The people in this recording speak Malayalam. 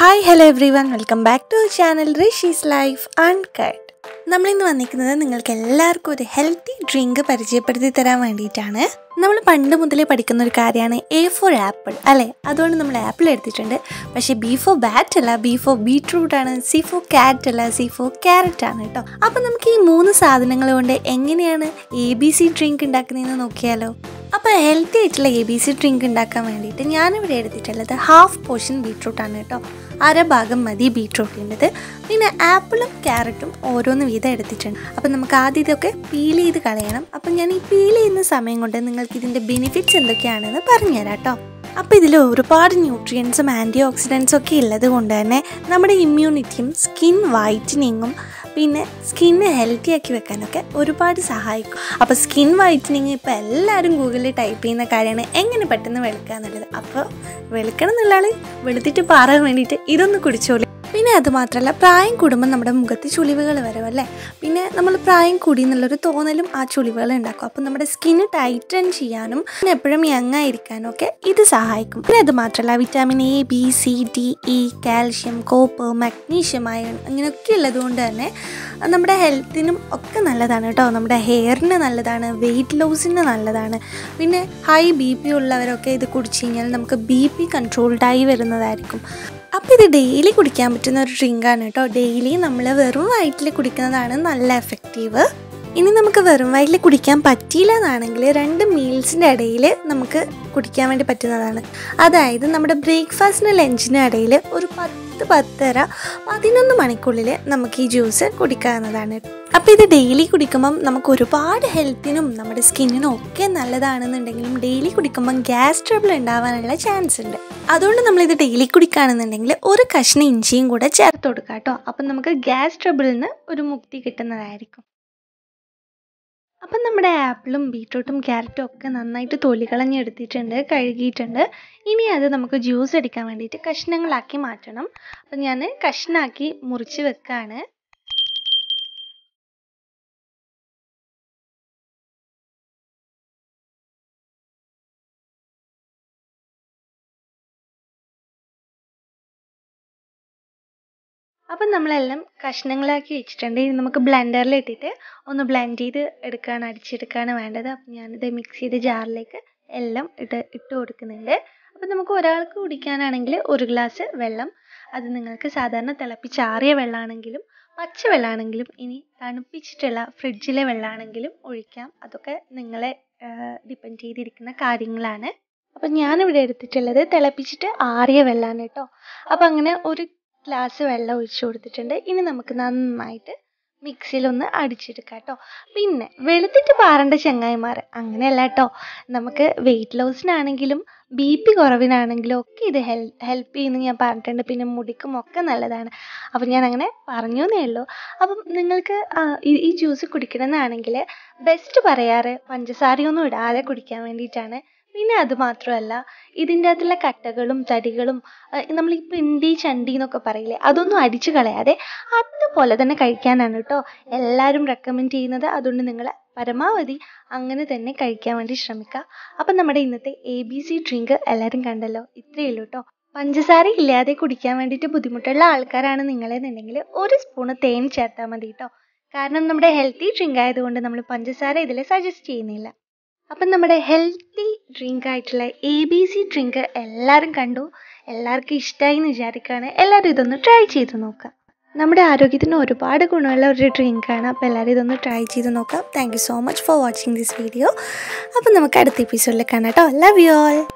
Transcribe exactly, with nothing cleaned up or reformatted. Hi, hello everyone. Welcome back to our channel Rishi's Life Uncut. We are going to give a healthy drink. We have A for apple. That's why we have apple. But B for bat, B for beetroot, C for cat, C for carrot. So, we have three A B C drink. Now, so, healthy A B C drink. I have half portion beetroot. Ara bagam madi beetroot indad. Pinna apple and carrot oronnu veeda eduthittan. Appo namakku aadi idokke peel eedu kalayanam. Appo njan ee peel eeyna samayam konde ningalku idinte benefits endokkaanu ennu parnju tharato. Appo idilu orupaadu nutrients um antioxidants okke illadu konde thanne nammade immunity um skin whitening um pinne skin healthy aaki vekkanokke orupaadu sahayikku. Appo skin whitening ipo ellarum google il type cheyna karyana engane pettannu velukkanallathu. Appo velukkanallallu velutittu paran vendite idonnu kudicholu. പിന്നെ അത് മാത്രമല്ല പ്രായം കൂടുമ്പോൾ നമ്മുടെ മുഖത്ത് ചുളിവുകൾ വരുമല്ലേ, പിന്നെ നമ്മൾ പ്രായം കൂടി എന്നുള്ളൊരു തോന്നലും ആ ചുളിവുകൾ ഉണ്ടാക്കും. അപ്പോൾ നമ്മുടെ സ്കിൻ ടൈറ്റൻ ചെയ്യാനും പിന്നെ എപ്പോഴും യങ് ആയിരിക്കാനും ഒക്കെ ഇത് സഹായിക്കും. പിന്നെ അത് മാത്രമല്ല vitamin A B C D E calcium copper magnesium iron അങ്ങനെയൊക്കെ ഉള്ളതുകൊണ്ട് തന്നെ നമ്മുടെ ഹെൽത്തിനും ഒക്കെ നല്ലതാണ് കേട്ടോ. നമ്മുടെ ഹെയറിന് നല്ലതാണ്, വെയിറ്റ് ലോസിന് നല്ലതാണ്. പിന്നെ ഹൈ ബി പി ഉള്ളവരൊക്കെ ഇത് കുടിച്ചു കഴിഞ്ഞാൽ നമുക്ക് ബി പി കൺട്രോൾഡായി വരുന്നതായിരിക്കും. അപ്പോൾ ഇത് ഡെയിലി കുടിക്കാൻ പറ്റുന്ന ഒരു ഡ്രിങ്കാണ് കേട്ടോ. ഡെയിലി നമ്മൾ വെറും വയറ്റിൽ കുടിക്കുന്നതാണ് നല്ല എഫക്റ്റീവ്. ഇനി നമുക്ക് വെറും വയറ്റിൽ കുടിക്കാൻ പറ്റിയില്ല എന്നാണെങ്കിൽ രണ്ട് മീൽസിൻ്റെ ഇടയിൽ നമുക്ക് കുടിക്കാൻ വേണ്ടി പറ്റുന്നതാണ്. അതായത് നമ്മുടെ ബ്രേക്ക്ഫാസ്റ്റിന് ലഞ്ചിന് ഇടയിൽ ഒരു പത്ത് പത്തര പതിനൊന്ന് മണിക്കുള്ളിൽ നമുക്ക് ഈ ജ്യൂസ് കുടിക്കാവുന്നതാണ്. അപ്പോൾ ഇത് ഡെയിലി കുടിക്കുമ്പം നമുക്ക് ഒരുപാട് ഹെൽത്തിനും നമ്മുടെ സ്കിന്നിനും ഒക്കെ നല്ലതാണെന്നുണ്ടെങ്കിലും ഡെയിലി കുടിക്കുമ്പം ഗ്യാസ് ട്രബിൾ ഉണ്ടാവാനുള്ള ചാൻസ് ഉണ്ട്. അതുകൊണ്ട് നമ്മളിത് ഡെയിലി കുടിക്കുകയാണെന്നുണ്ടെങ്കിൽ ഒരു കഷ്ണം ഇഞ്ചിയും കൂടെ ചേർത്ത് കൊടുക്കുക കേട്ടോ. അപ്പം നമുക്ക് ഗ്യാസ് ട്രബിളിൽ നിന്ന് ഒരു മുക്തി കിട്ടുന്നതായിരിക്കും. അപ്പം നമ്മുടെ ആപ്പിളും ബീറ്റ്റൂട്ടും ക്യാരറ്റും ഒക്കെ നന്നായിട്ട് തൊലി കളഞ്ഞെടുത്തിട്ടുണ്ട്, കഴുകിയിട്ടുണ്ട്. ഇനി അത് നമുക്ക് ജ്യൂസ് അടിക്കാൻ വേണ്ടിയിട്ട് കഷ്ണങ്ങളാക്കി മാറ്റണം. അപ്പം ഞാൻ കഷ്ണാക്കി മുറിച്ച് വെക്കുകയാണ്. അപ്പം നമ്മളെല്ലാം കഷ്ണങ്ങളാക്കി വെച്ചിട്ടുണ്ട്. ഇനി നമുക്ക് ബ്ലെൻഡറിൽ ഇട്ടിട്ട് ഒന്ന് ബ്ലെൻഡ് ചെയ്ത് എടുക്കാണ്, അടിച്ചെടുക്കാണ് വേണ്ടത്. അപ്പം ഞാനിത് മിക്സ് ചെയ്ത് ജാറിലേക്ക് എല്ലാം ഇട്ട് ഇട്ട് കൊടുക്കുന്നുണ്ട്. അപ്പം നമുക്ക് ഒരാൾക്ക് കുടിക്കാനാണെങ്കിൽ ഒരു ഗ്ലാസ് വെള്ളം, അത് നിങ്ങൾക്ക് സാധാരണ തിളപ്പിച്ചാറിയ വെള്ളമാണെങ്കിലും പച്ച വെള്ളമാണെങ്കിലും ഇനി തണുപ്പിച്ചിട്ടുള്ള ഫ്രിഡ്ജിലെ വെള്ളമാണെങ്കിലും ഒഴിക്കാം. അതൊക്കെ നിങ്ങളെ ഡിപ്പെൻഡ് ചെയ്തിരിക്കുന്ന കാര്യങ്ങളാണ്. അപ്പം ഞാനിവിടെ എടുത്തിട്ടുള്ളത് തിളപ്പിച്ചിട്ട് ആറിയ വെള്ളമാണ് കേട്ടോ. അപ്പം അങ്ങനെ ഒരു ഗ്ലാസ് വെള്ളം ഒഴിച്ചു കൊടുത്തിട്ടുണ്ട്. ഇനി നമുക്ക് നന്നായിട്ട് മിക്സിയിലൊന്ന് അടിച്ചെടുക്കാം കേട്ടോ. പിന്നെ വെളുത്തിട്ട് പാറേണ്ട ചങ്ങായിമാർ അങ്ങനെയല്ല കേട്ടോ. നമുക്ക് വെയിറ്റ് ലോസിനാണെങ്കിലും ബി പി കുറവിനാണെങ്കിലും ഒക്കെ ഇത് ഹെൽ ഹെൽപ്പ് ചെയ്യുന്നു ഞാൻ പറഞ്ഞിട്ടുണ്ട്. പിന്നെ മുടിക്കും ഒക്കെ നല്ലതാണ്. അപ്പം ഞാൻ അങ്ങനെ പറഞ്ഞു എന്നേ ഉള്ളൂ. അപ്പം നിങ്ങൾക്ക് ഈ ജ്യൂസ് കുടിക്കണമെന്നാണെങ്കിൽ ബെസ്റ്റ് പറയാറ് പഞ്ചസാരയൊന്നും ഇടാതെ കുടിക്കാൻ വേണ്ടിയിട്ടാണ്. പിന്നെ അത് മാത്രമല്ല ഇതിൻ്റെ അകത്തുള്ള കട്ടകളും തടികളും നമ്മൾ ഈ പിണ്ടി ചണ്ടി എന്നൊക്കെ പറയില്ലേ, അതൊന്നും അടിച്ചു കളയാതെ അതുപോലെ തന്നെ കഴിക്കാനാണ് കേട്ടോ എല്ലാവരും റെക്കമെൻഡ് ചെയ്യുന്നത്. അതുകൊണ്ട് നിങ്ങൾ പരമാവധി അങ്ങനെ തന്നെ കഴിക്കാൻ വേണ്ടി ശ്രമിക്കുക. അപ്പം നമ്മുടെ ഇന്നത്തെ എ ബി സി ഡ്രിങ്ക് എല്ലാവരും കണ്ടല്ലോ. ഇത്രയേ ഉള്ളൂ കേട്ടോ. പഞ്ചസാര ഇല്ലാതെ കുടിക്കാൻ വേണ്ടിയിട്ട് ബുദ്ധിമുട്ടുള്ള ആൾക്കാരാണ് നിങ്ങളെന്നുണ്ടെങ്കിൽ ഒരു സ്പൂണ് തേൻ ചേർത്താൽ മതി കേട്ടോ. കാരണം നമ്മുടെ ഹെൽത്തി ഡ്രിങ്ക് ആയതുകൊണ്ട് നമ്മൾ പഞ്ചസാര ഇതിൽ സജസ്റ്റ് ചെയ്യുന്നില്ല. അപ്പം നമ്മുടെ ഹെൽത്തി ഡ്രിങ്ക് ആയിട്ടുള്ള എ ബി സി ഡ്രിങ്ക് എല്ലാവരും കണ്ടു. എല്ലാവർക്കും ഇഷ്ടമായി എന്ന് വിചാരിക്കുകയാണ്. എല്ലാവരും ഇതൊന്ന് ട്രൈ ചെയ്ത് നോക്കാം. നമ്മുടെ ആരോഗ്യത്തിന് ഒരുപാട് ഗുണമുള്ള ഒരു ഡ്രിങ്കാണ്. അപ്പോൾ എല്ലാവരും ഇതൊന്ന് ട്രൈ ചെയ്ത് നോക്കാം. Thank you so much for watching this video. അപ്പം നമുക്ക് അടുത്ത എപ്പിസോഡിൽ കാണാം കേട്ടോ. Love you all.